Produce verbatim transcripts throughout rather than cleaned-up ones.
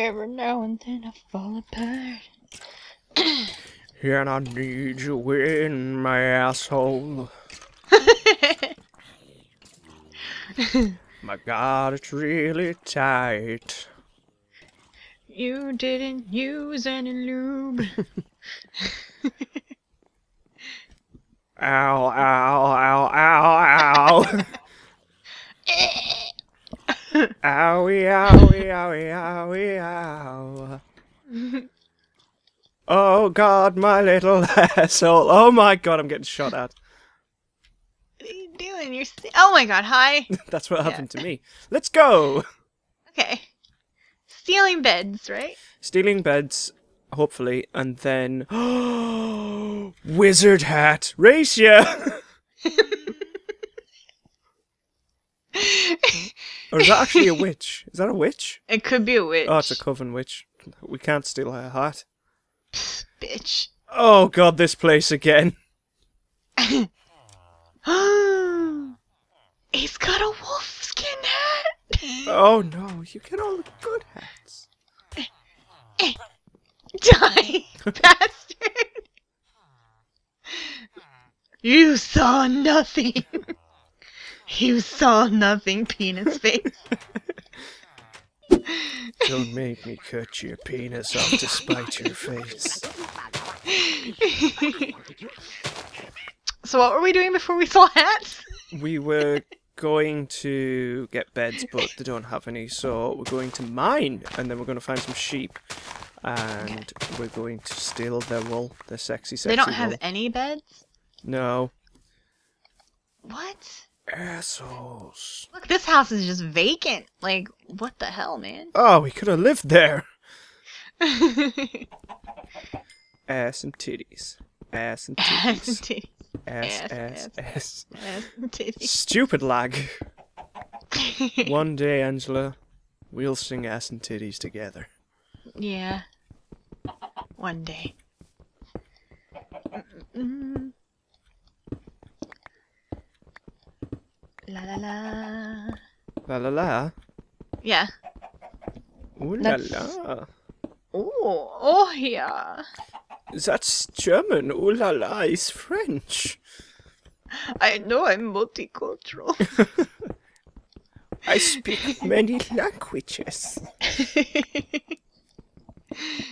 Every now and then I fall apart. And I need you in my asshole. My God, it's really tight. You didn't use any lube. Ow, ow, ow, ow, ow. Owie, owie, owie, owie, ow. Oh God, my little asshole. Oh my God, I'm getting shot at. What are you doing? You're st oh my God, hi. That's what yeah. happened to me. Let's go. Okay. Stealing beds, right? Stealing beds, hopefully, and then wizard hat, race ya. Or is that actually a witch? Is that a witch? It could be a witch. Oh, it's a coven witch. We can't steal her hat. Bitch. Oh God, this place again. He's got a wolf skin hat. Oh no, you get all the good hats. Die, bastard. You saw nothing. You saw nothing, penis face. Don't make me cut your penis off to spite your face. So what were we doing before we saw hats? We were going to get beds, but they don't have any, so we're going to mine, and then we're going to find some sheep, and okay. we're going to steal their wool, their sexy, sexy wool. They don't have wool. Any beds? No. What? Assholes. Look, this house is just vacant. Like, what the hell, man? Oh, we could have lived there. Ass and titties. Ass and titties. Ass, ass, ass, ass. Ass and titties. Stupid lag. One day, Angela, we'll sing ass and titties together. Yeah. One day. Mm-mm. La la la. La la la? Yeah. Ooh la That's... la. Ooh, oh yeah. That's German. Ooh la la is French. I know I'm multicultural. I speak many languages.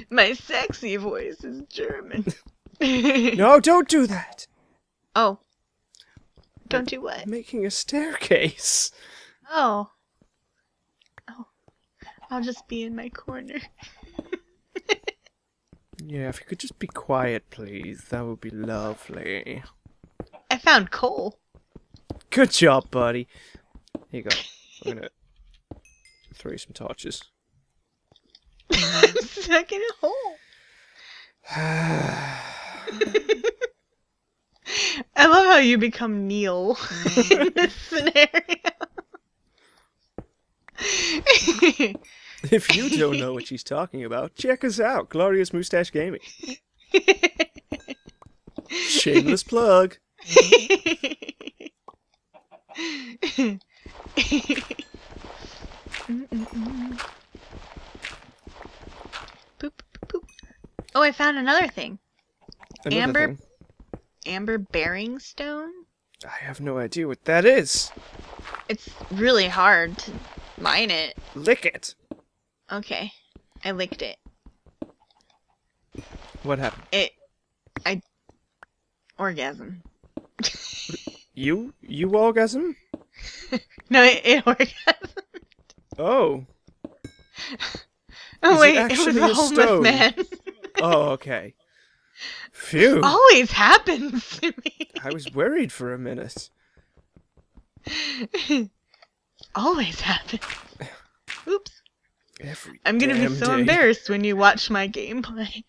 My sexy voice is German. No, don't do that. Oh. Don't do what? Making a staircase. Oh. Oh. I'll just be in my corner. Yeah, if you could just be quiet, please. That would be lovely. I found coal. Good job, buddy. Here you go. I'm going to throw you some torches. I'm stuck in a hole. I love how you become Neil in this scenario. If you don't know what she's talking about, check us out, Glorious Moustache Gaming. Shameless plug. Poop, poop. Oh, I found another thing. Another Amber. Thing. Amber bearing stone? I have no idea what that is. It's really hard to mine it. Lick it. Okay. I licked it. What happened? It I orgasm. You you orgasm? No, it, it orgasmed. Oh. Oh is wait, it, it was a, a homeless stone? Man. Oh, okay. Phew. It always happens to me. I was worried for a minute. Always happens. Oops. Every I'm gonna be so day. embarrassed when you watch my gameplay.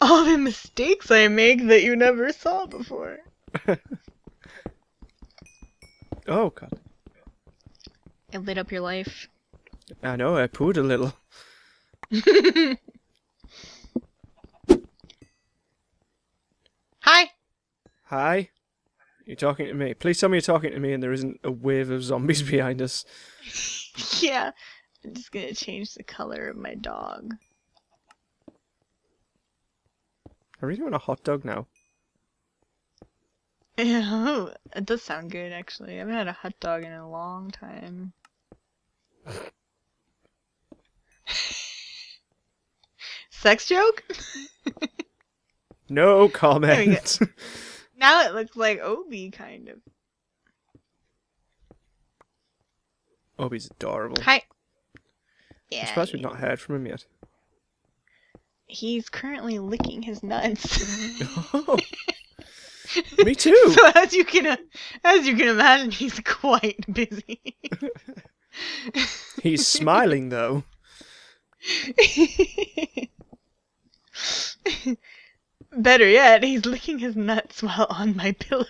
All the mistakes I make that you never saw before. Oh God. It lit up your life. I know, I pooed a little. Hi. Hi. You're talking to me. Please tell me you're talking to me and there isn't a wave of zombies behind us. Yeah. I'm just gonna change the color of my dog. I really want a hot dog now. Yeah, it does sound good actually. I haven't had a hot dog in a long time. Sex joke? No comment. Now it looks like Obi, kind of. Obi's adorable. Hi. Yeah. I'm surprised we've not heard from him yet. He's currently licking his nuts. Oh. Me too. So as you can uh, as you can imagine, he's quite busy. He's smiling though. Better yet, he's licking his nuts while on my pillow.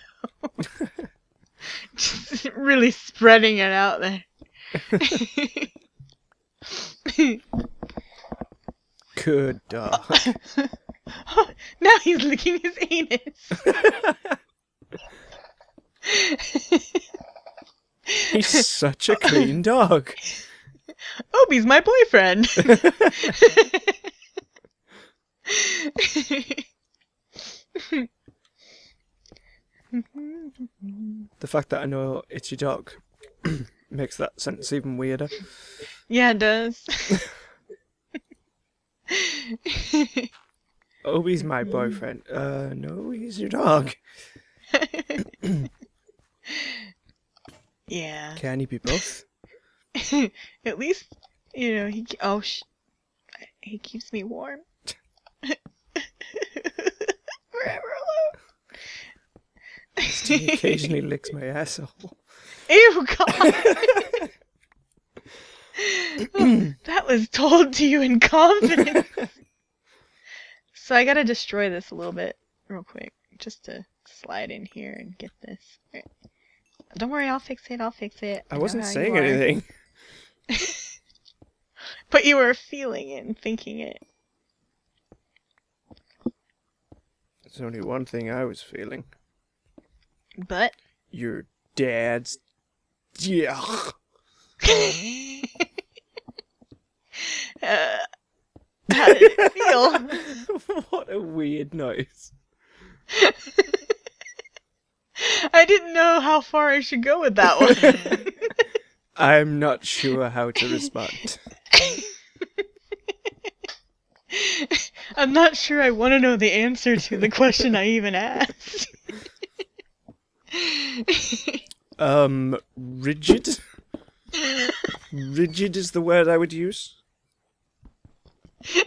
Just really spreading it out there. Good dog. Oh, now he's licking his anus. He's such a clean dog. Obi's my boyfriend. The fact that I know it's your dog makes that sentence even weirder. Yeah, it does. Obi's my boyfriend. Uh, no, he's your dog. Yeah. Can he be both? At least, you know, he. Oh, sh he keeps me warm. Forever alone. He occasionally licks my asshole. Ew, God. That was told to you in confidence. So I gotta destroy this a little bit real quick, just to slide in here and get this. Right. Don't worry, I'll fix it, I'll fix it. I, I wasn't saying anything. But you were feeling it and thinking it. There's only one thing I was feeling. But? Your dad's... Yeah. Uh, how did it feel? What a weird noise. I didn't know how far I should go with that one. I'm not sure how to respond. I'm not sure I want to know the answer to the question I even asked. um, rigid? Rigid is the word I would use.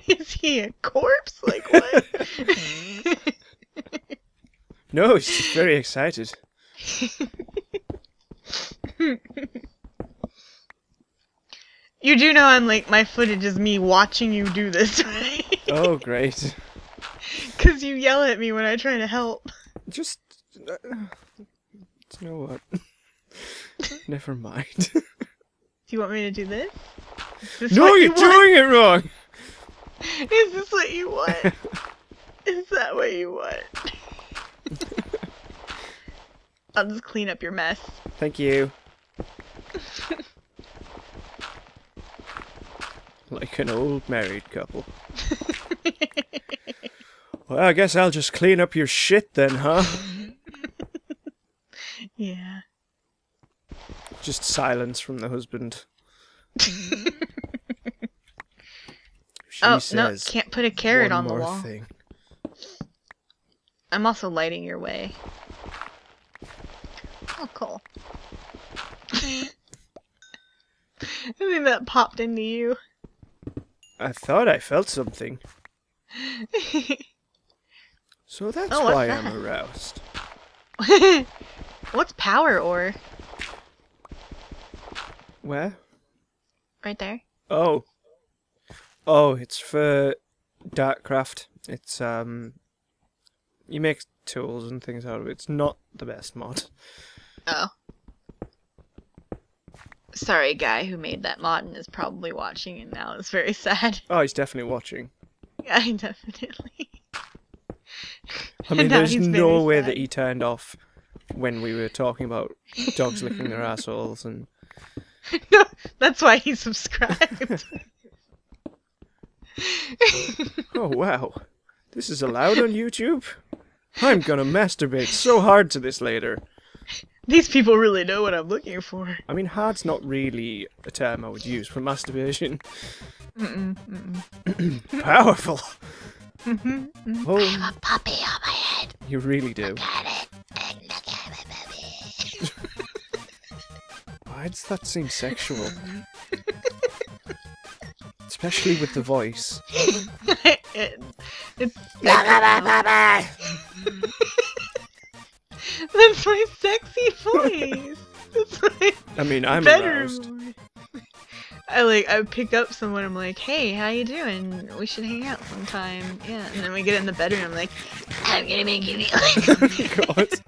Is he a corpse? Like what? No, he's just very excited. You do know I'm like, my footage is me watching you do this, right? Oh, great. Because you yell at me when I try to help. Just... Uh, you know what? Never mind. Do you want me to do this? Is this no, you're you doing it wrong! Is this what you want? Is that what you want? I'll just clean up your mess. Thank you. Like an old married couple. Well, I guess I'll just clean up your shit then, huh? Yeah. Just silence from the husband. She oh, says, no, can't put a carrot on the wall. Thing. I'm also lighting your way. Oh, cool. I think that popped into you. I thought I felt something. So that's oh, why that? I'm aroused. What's power ore? Where? Right there. Oh. Oh, it's for Darkcraft. It's, um... you make tools and things out of it. It's not the best mod. Oh. Sorry, guy who made that mod and is probably watching and now is very sad. Oh, he's definitely watching. Yeah, definitely. I mean, there's no way sad. that he turned off when we were talking about dogs licking their assholes and No, that's why he subscribed. Oh, wow. This is allowed on YouTube? I'm gonna masturbate so hard to this later. These people really know what I'm looking for. I mean, hard's not really a term I would use for masturbation. Mm-mm, mm-mm. Powerful! Mm-hmm, mm-hmm. Oh. I have a puppy on my head. You really do. Look at it, and look at my puppy. Why does that seem sexual? Especially with the voice. it, it, it's... Look at my puppy! That's my sexy voice. That's my I mean, I'm aroused. I like. I pick up someone. I'm like, "Hey, how you doing? We should hang out sometime." Yeah, and then we get in the bedroom. I'm like, "I'm gonna make you feel like."